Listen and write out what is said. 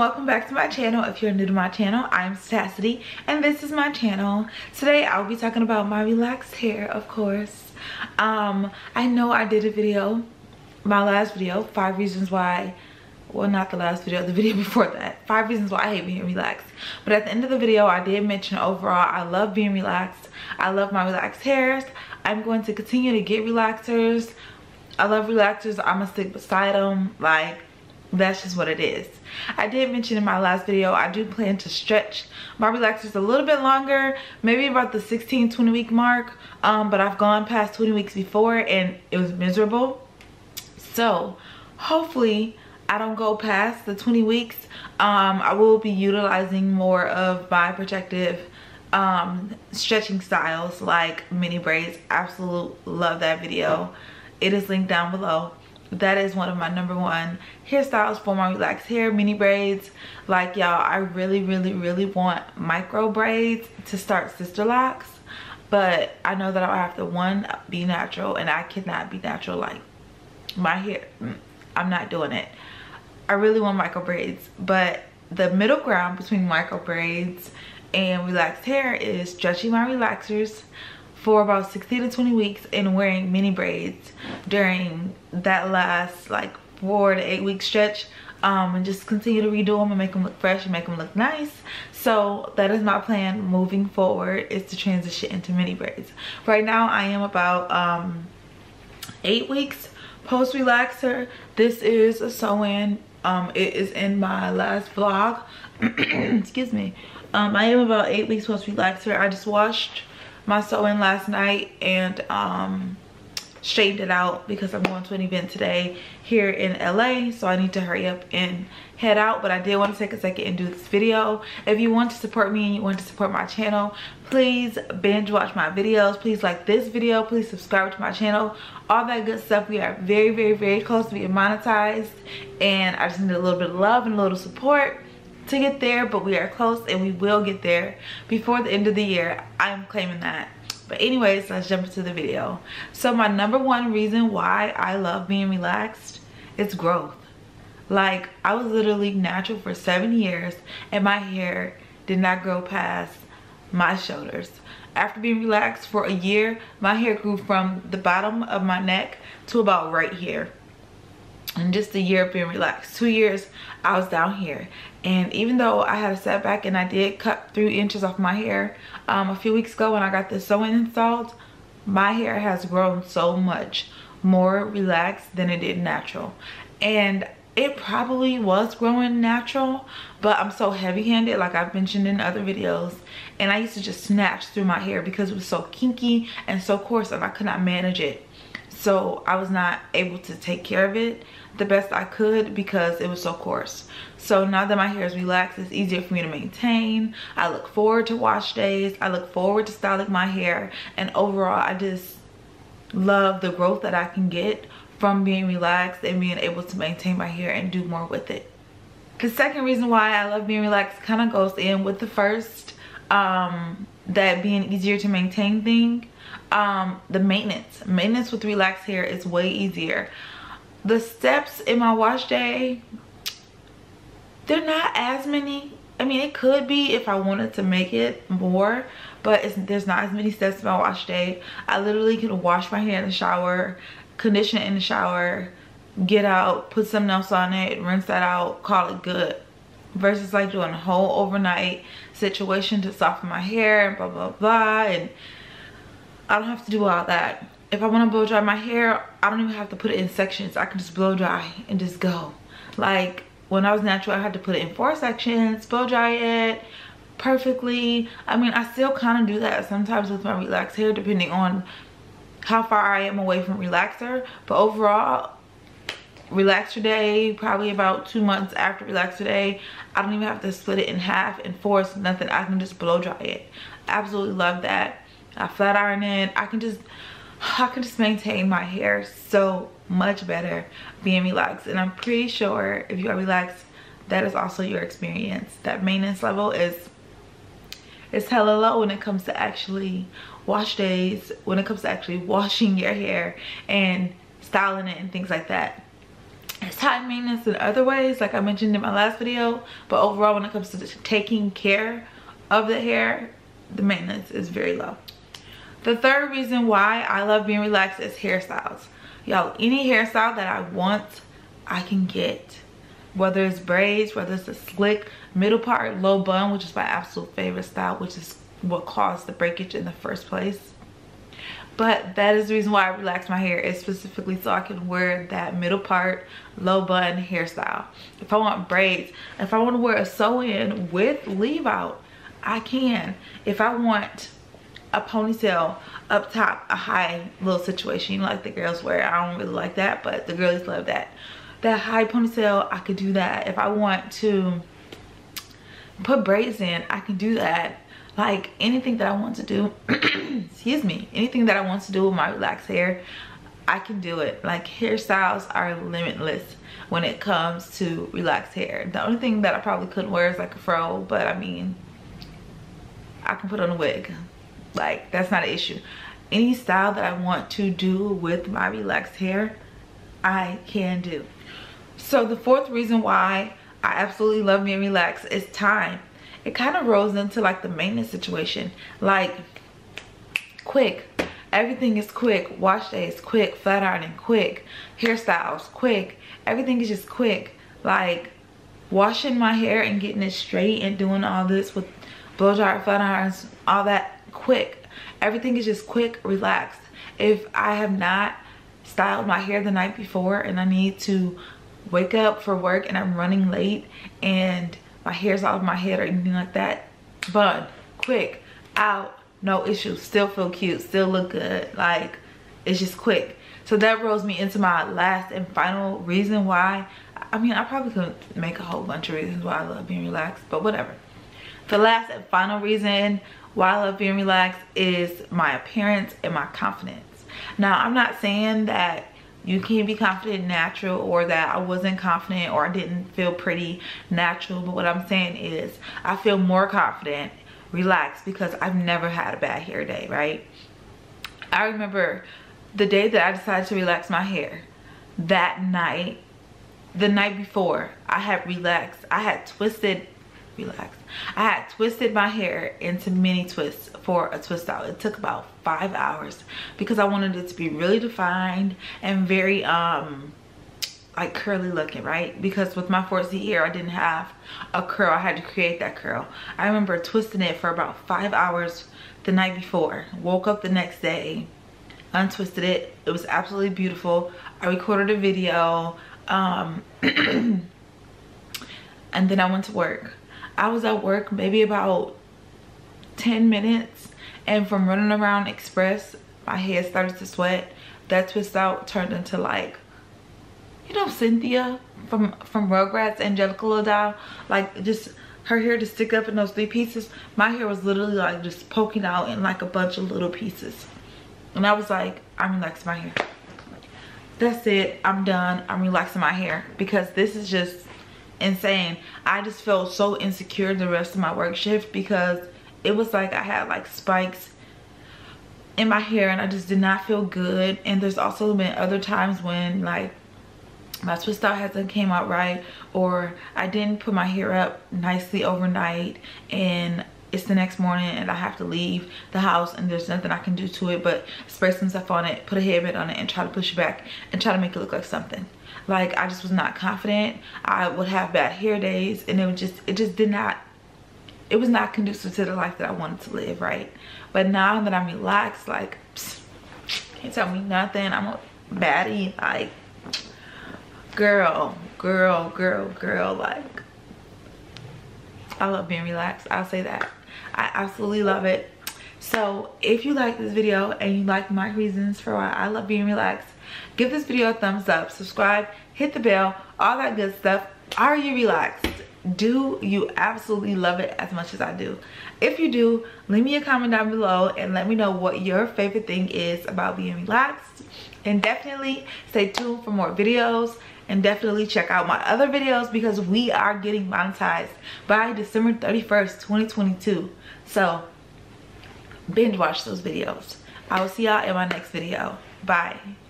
welcome back to my channel. If you're new to my channel, I'm Sassidy and this is my channel. Today I'll be talking about my relaxed hair, of course. I know I did a video, my last video, 5 reasons why, well, not the last video, the video before that, 5 reasons why I hate being relaxed. But at the end of the video, I did mention overall I love being relaxed. I love my relaxed hairs. I'm going to continue to get relaxers. I love relaxers. I'm gonna stick beside them. Like, that's just what it is. I did mention in my last video I do plan to stretch my relaxers a little bit longer, maybe about the 16-20 week mark, but I've gone past 20 weeks before and it was miserable. So hopefully I don't go past the 20 weeks. I will be utilizing more of my protective stretching styles like mini braids. Absolutely love that video. It is linked down below. That is one of my #1 hairstyles for my relaxed hair, mini braids. Like, y'all, I really want micro braids to start sister locks, but I know that I'll have to, one, be natural, and I cannot be natural. Like, my hair, I'm not doing it. I really want micro braids, but the middle ground between micro braids and relaxed hair is stretching my relaxers for about 16-20 weeks and wearing mini braids during that last like 4 to 8 week stretch, and just continue to redo them and make them look fresh and make them look nice. So that is my plan moving forward, is to transition into mini braids. Right now I am about 8 weeks post relaxer. This is a sew-in. It is in my last vlog. Excuse me. I am about 8 weeks post relaxer. I just washed my sew-in last night and straightened it out because I'm going to an event today here in LA, so I need to hurry up and head out. But I did want to take a second and do this video. If you want to support me and you want to support my channel, please binge watch my videos, please like this video, please subscribe to my channel, all that good stuff. We are very close to being monetized and I just need a little bit of love and a little support to get there, but we are close and we will get there before the end of the year. I'm claiming that. But anyways, let's jump into the video. So my #1 reason why I love being relaxed is growth. Like, I was literally natural for 7 years and my hair did not grow past my shoulders. After being relaxed for a year, my hair grew from the bottom of my neck to about right here. And just a year of being relaxed, 2 years, I was down here. And even though I had a setback and I did cut 3 inches off my hair a few weeks ago when I got this sew-in installed, my hair has grown so much more relaxed than it did natural. And it probably was growing natural, but I'm so heavy-handed, like I've mentioned in other videos, and I used to just snatch through my hair because it was so kinky and so coarse and I could not manage it. So I was not able to take care of it the best I could because it was so coarse. So now that my hair is relaxed, it's easier for me to maintain. I look forward to wash days. I look forward to styling my hair. And overall, I just love the growth that I can get from being relaxed and being able to maintain my hair and do more with it. The second reason why I love being relaxed kind of goes in with the first, that being easier to maintain thing. The maintenance with relaxed hair is way easier. The steps in my wash day, they're not as many. I mean, it could be if I wanted to make it more, but there's not as many steps in my wash day. I literally can wash my hair in the shower, condition it in the shower, get out, put something else on it, rinse that out, call it good, versus like doing a whole overnight situation to soften my hair and blah blah blah. And I don't have to do all that. If I want to blow dry my hair, I don't even have to put it in sections. I can just blow dry and just go. Like, when I was natural, I had to put it in 4 sections, blow dry it perfectly. I mean, I still kind of do that sometimes with my relaxed hair, depending on how far I am away from relaxer. But overall, relaxer day, probably about 2 months after relaxer day, I don't even have to split it in half and force nothing. I can just blow dry it. Absolutely love that. I flat iron it. I can just maintain my hair so much better being relaxed. And I'm pretty sure if you are relaxed, that is also your experience. That maintenance level is hella low when it comes to actually wash days, when it comes to actually washing your hair and styling it and things like that. time maintenance in other ways, like I mentioned in my last video. But overall, when it comes to taking care of the hair, the maintenance is very low. The third reason why I love being relaxed is hairstyles. Y'all, any hairstyle that I want, I can get. Whether it's braids, whether it's a slick middle part, low bun, which is my absolute favorite style, which is what caused the breakage in the first place. But that is the reason why I relax my hair, is specifically so I can wear that middle part, low bun hairstyle. If I want braids, if I want to wear a sew-in with leave-out, I can. If I want a ponytail up top, a high little situation like the girls wear, I don't really like that, but the girlies love that. That high ponytail, I could do that. If I want to put braids in, I can do that. Like anything that I want to do, excuse me, anything that I want to do with my relaxed hair, I can do it. Like, hairstyles are limitless when it comes to relaxed hair. The only thing that I probably couldn't wear is like a fro, but I mean, I can put on a wig. Like, that's not an issue. Any style that I want to do with my relaxed hair, I can do. So the fourth reason why I absolutely love being relaxed is time. It kind of rolls into like the maintenance situation. Like, quick. Everything is quick. Wash days, quick. Flat ironing, quick. Hairstyles, quick. Everything is just quick. Like, washing my hair and getting it straight and doing all this with blow dryer, flat irons, all that, quick. Everything is just quick, relaxed. If I have not styled my hair the night before and I need to wake up for work and I'm running late and my hair's out of my head or anything like that, bun, quick, out, no issue, still feel cute, still look good. Like, it's just quick. So that rolls me into my last and final reason why. I mean, I probably could make a whole bunch of reasons why I love being relaxed, but whatever. The last and final reason why I love being relaxed is my appearance and my confidence. Now, I'm not saying that you can't be confident natural, or that I wasn't confident or I didn't feel pretty natural, but what I'm saying is I feel more confident relaxed because I've never had a bad hair day, right? I remember the day that I decided to relax my hair, that night, the night before, I had twisted my hair into mini twists for a twist out. It took about 5 hours because I wanted it to be really defined and very like curly looking, right? Because with my 4C hair, I didn't have a curl. I had to create that curl. I remember twisting it for about 5 hours the night before. Woke up the next day, untwisted it. It was absolutely beautiful. I recorded a video and then I went to work. I was at work maybe about 10 minutes, and from running around express, my head started to sweat. That twist out turned into, like, you know, Cynthia from Rugrats, Angelica little doll, like, just her hair to stick up in those 3 pieces. My hair was literally like just poking out in like a bunch of little pieces, and I was like, I'm relaxing my hair. That's it. I'm done. I'm relaxing my hair because this is just insane. I just felt so insecure the rest of my work shift because it was like I had like spikes in my hair and I just did not feel good. And there's also been other times when like my twist out hasn't came out right, or I didn't put my hair up nicely overnight and it's the next morning and I have to leave the house and there's nothing I can do to it but spray some stuff on it, put a headband on it, and try to push it back and try to make it look like something. Like, I just was not confident. I would have bad hair days, and it was not conducive to the life that I wanted to live, right? But now that I'm relaxed, like, psst, can't tell me nothing. I'm a baddie. Like, girl, like, I love being relaxed. I'll say that. I absolutely love it. So if you like this video and you like my reasons for why I love being relaxed, give this video a thumbs up, subscribe, hit the bell, all that good stuff. Are you relaxed? Do you absolutely love it as much as I do? If you do, leave me a comment down below and let me know what your favorite thing is about being relaxed. And definitely stay tuned for more videos, and definitely check out my other videos because we are getting monetized by December 31st, 2022. So binge watch those videos. I will see y'all in my next video. Bye.